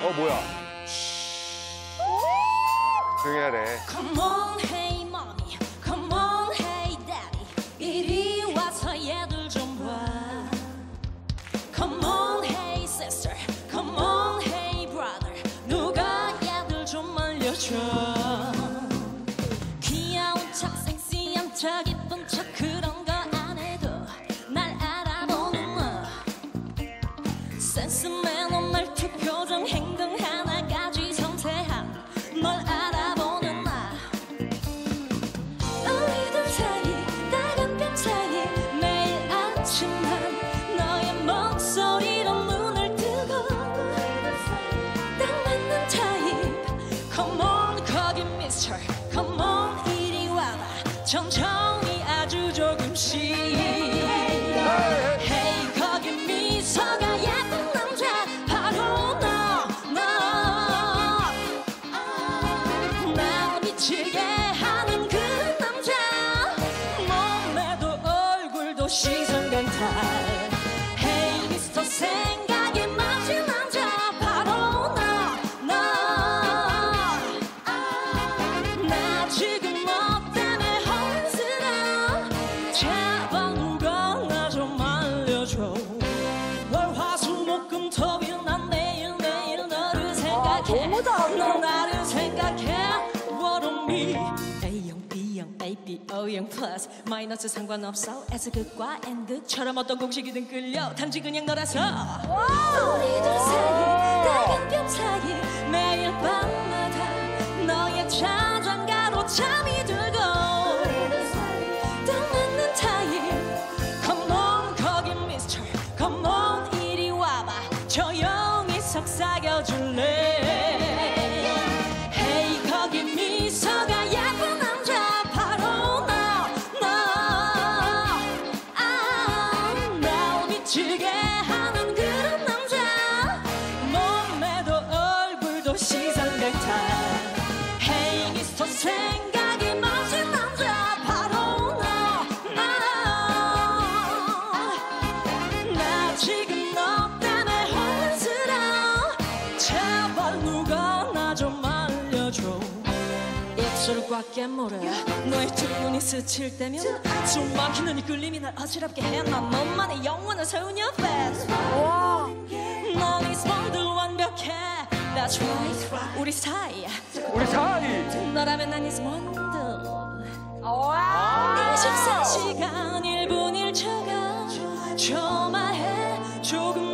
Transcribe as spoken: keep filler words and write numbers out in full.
어, 뭐야? 조용히 해야 돼. Come on, hey, mommy. Come on, hey, daddy. 이리 와서 얘들 좀 봐. Come on, hey, sister. Come on, hey, brother. 누가 얘들 좀 말려줘. 귀여운 척, 섹시한 척, 이쁜 척, 그런 거 안 해도 날 알아보는 너. 센스맨, 오늘 그 표정, 행동 하나까지 섬세한 널 알아보는 나. 우리들 사이, 다른 별 사이, 매일 아침만 너의 목소리로 눈을 뜨고. 우리들 사이, 딱 맞는 타입. Come on, 거기 미스터. Come on, 이리 와라. 천천히 아주 조금씩. 미치게 하는 그 남자, 몸매도 얼굴도 시선 강탈. Hey, 미스터 생각이 맞은 남자 바로 나, 나. 나 지금 너 때문에 혼스러워. 제발 누가 나 좀 알려줘. 월, 화, 수, 목, 금, 토일 난 매일 매일 너를 생각해. 아, 너무 잘한다. 너 나를 생각해. A형, B형, 에이비, O형 플러스 마이너스 상관없어. S극과 N극처럼 어떤 공식이든 끌려. 단지 그냥 너라서. 우리들 사이, 작은 뼘 사이, 매일 밤마다 너의 자존감으로 잠이 들고. 우리들 사이, 딱 맞는 타입. Come on, 거기 미스터. Come on, 이리 와봐. 조용히 속삭여줄래. 미소가 예쁜 남자 바로 나, 나. 아, 날 미치게 하는 그런 남자, 몸매도 얼굴도 시선 강탈. Hey, 미스터 생각이 맞은 남자 바로 나, 나. 나 지금 너 때문에 혼란스러워. 제발 누가 나 좀 알려줘. 입술과 깨물어 너의 두 눈이 스칠 때면 숨 막히는 이 끌림이 날 어지럽게 해. 난 너만의 영원을 세우냐 fast. 넌 이 스펀드 완벽해. That's right. 우리 사이, 우리 사이. 너라면 난 이 스펀드 이십사 시간 일 분 일 초가. 좋아해 조금.